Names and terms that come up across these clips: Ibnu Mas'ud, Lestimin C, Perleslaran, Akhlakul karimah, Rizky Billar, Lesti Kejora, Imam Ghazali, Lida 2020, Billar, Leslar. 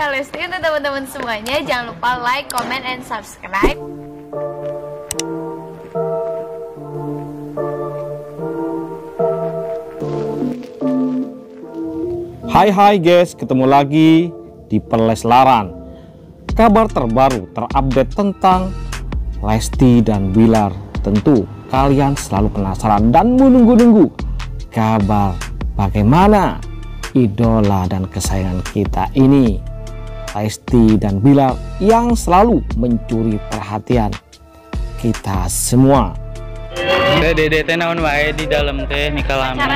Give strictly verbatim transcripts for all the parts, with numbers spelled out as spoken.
saya Lesti. Untuk teman-teman semuanya, jangan lupa like, comment, and subscribe. Hai hai guys, ketemu lagi di Perleslaran. Kabar terbaru terupdate tentang Lesti dan Billar. Tentu kalian selalu penasaran dan menunggu-nunggu kabar bagaimana idola dan kesayangan kita ini, Lesti dan Billar, yang selalu mencuri perhatian kita semua. Teh dede teh naon wae di dalam teh nikah lama.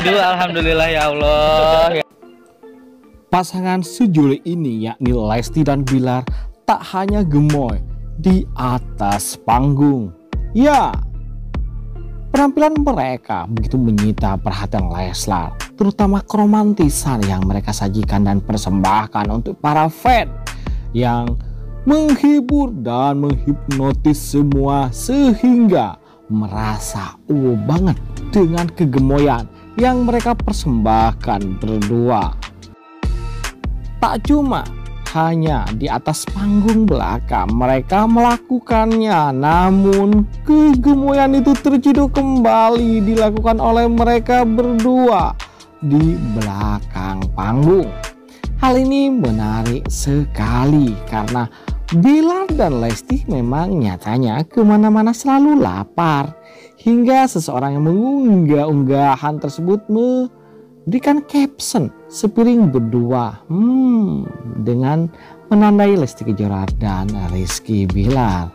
Aduh, alhamdulillah ya Allah. Pasangan sejoli ini yakni Lesti dan Billar tak hanya gemoy di atas panggung. Ya, penampilan mereka begitu menyita perhatian Leslar, terutama keromantisan yang mereka sajikan dan persembahkan untuk para fan yang menghibur dan menghipnotis semua, sehingga merasa wow banget dengan kegemoyan yang mereka persembahkan berdua. Tak cuma hanya di atas panggung belaka mereka melakukannya, namun kegemoyan itu terciduk kembali dilakukan oleh mereka berdua di belakang panggung. Hal ini menarik sekali karena Billar dan Lesti memang nyatanya kemana-mana selalu lapar, hingga seseorang yang mengunggah unggahan tersebut me berikan caption sepiring berdua hmm, dengan menandai Lesti Kejora dan Rizky Billar.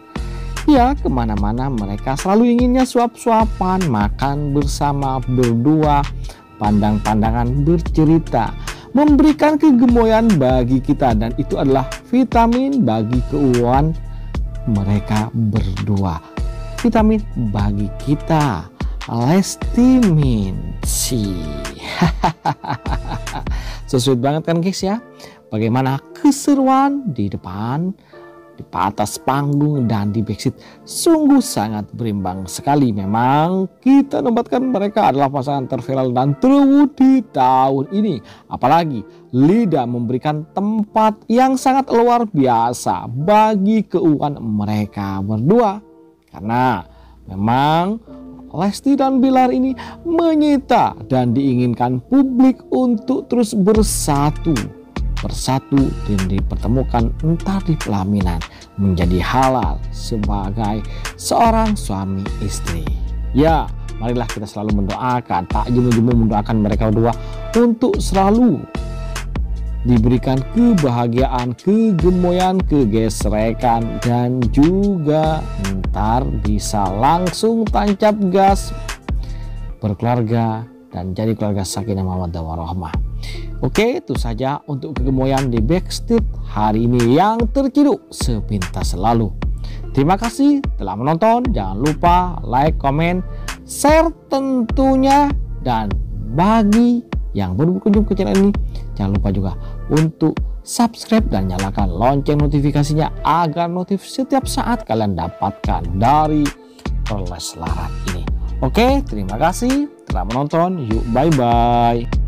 Ya, kemana-mana mereka selalu inginnya suap-suapan, makan bersama berdua, pandang-pandangan, bercerita, memberikan kegemoyan bagi kita, dan itu adalah vitamin bagi keuangan mereka berdua, vitamin bagi kita, Lestimin C. So sweet banget kan guys ya, bagaimana keseruan di depan, di atas panggung, dan di backseat. Sungguh sangat berimbang sekali. Memang kita nobatkan mereka adalah pasangan terviral dan terwujud di tahun ini. Apalagi Lida memberikan tempat yang sangat luar biasa bagi keuangan mereka berdua, karena memang Lesti dan Billar ini menyita dan diinginkan publik untuk terus bersatu, bersatu dan dipertemukan entar di pelaminan menjadi halal sebagai seorang suami istri. Ya, marilah kita selalu mendoakan, tak jemu-jemu mendoakan mereka berdua untuk selalu diberikan kebahagiaan, kegemoyan, kegesrekan, dan juga ntar bisa langsung tancap gas berkeluarga dan jadi keluarga sakinah mawaddah warahmah. Oke, itu saja untuk kegemoyan di backstage hari ini yang terciduk sepintas selalu. Terima kasih telah menonton, jangan lupa like, comment, share tentunya, dan bagi yang baru berkunjung ke channel ini, jangan lupa juga untuk subscribe dan nyalakan lonceng notifikasinya agar notif setiap saat kalian dapatkan dari Perleslaran ini. Oke, terima kasih telah menonton. Yuk, bye-bye.